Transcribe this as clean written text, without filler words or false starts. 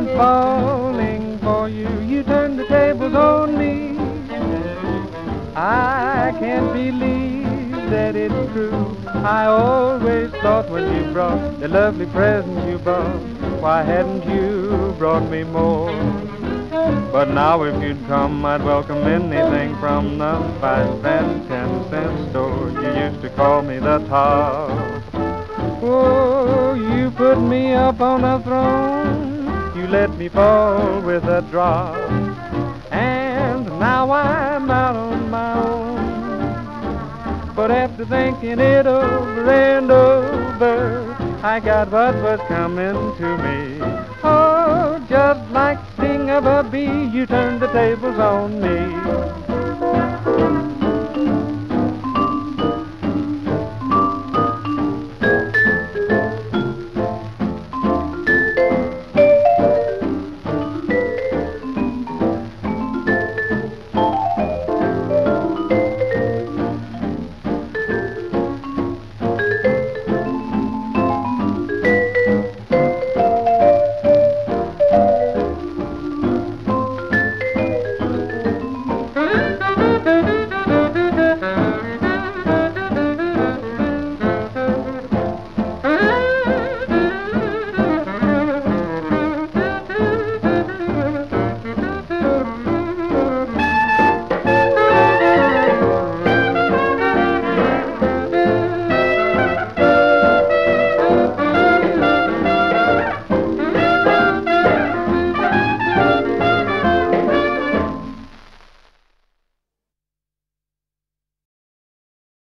I'm falling for you. You turned the tables on me. I can't believe that it's true. I always thought when you brought the lovely present you brought, why hadn't you brought me more? But now if you'd come, I'd welcome anything from the 5 and 10 cent store. You used to call me the top. Oh, you put me up on a throne. You let me fall with a drop. And now I'm out on my own. But after thinking it over and over, I got what was coming to me. Oh, just like sting of a bee, you turned the tables on me.